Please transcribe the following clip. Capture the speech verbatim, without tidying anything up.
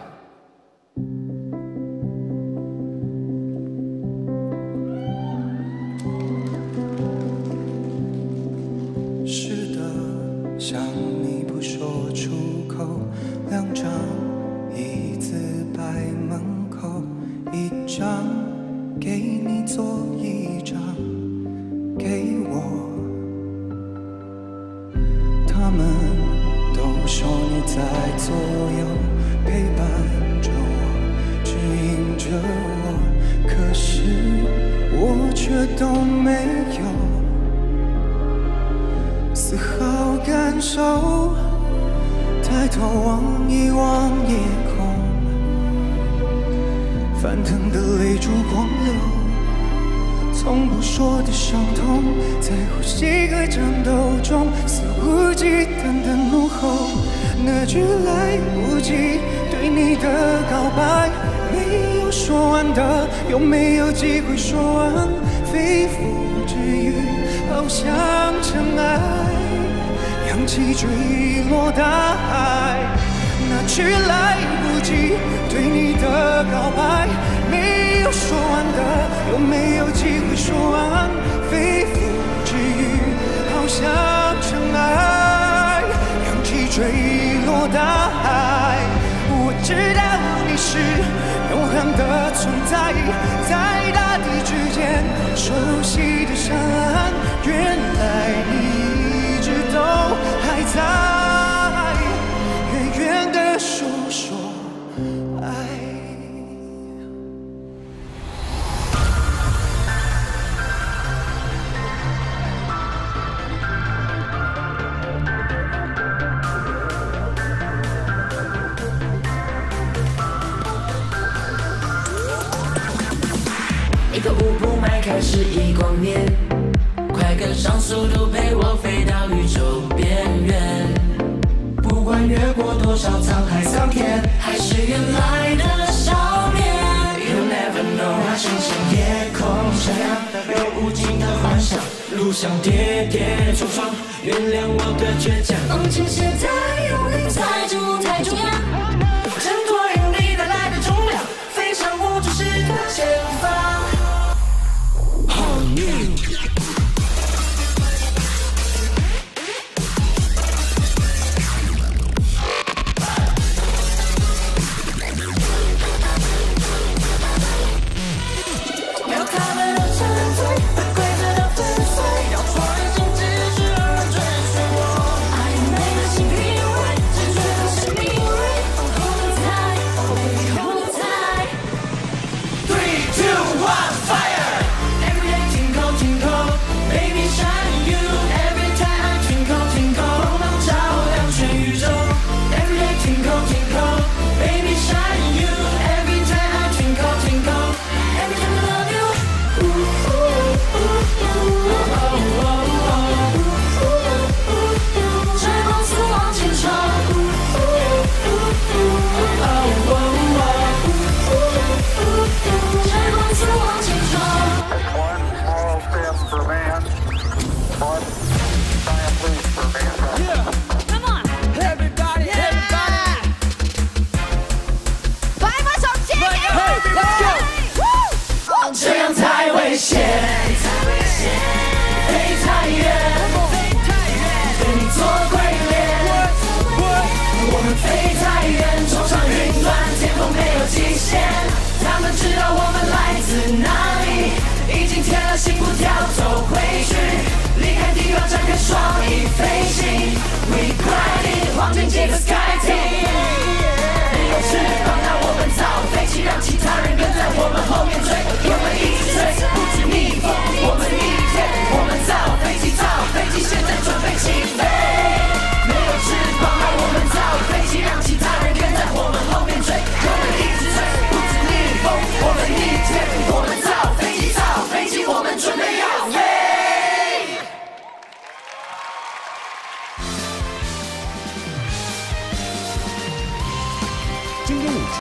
跟上速度陪我飞到宇宙边缘，不管越过多少沧海桑田，还是原来的少年。You never know， 那星星夜空闪亮，有无尽的幻想，路上跌跌撞撞，原谅我的倔强。梦境现在YoungLee踩着舞台中央，挣脱引力带来的重量，飞上无主世的前方。All new。心不跳走回去，离开地表，展开双翼飞行。We gliding， 黄金级的 sky team。没有翅膀，那我们早飞起，让其他人跟在我们后面追，我们一起追。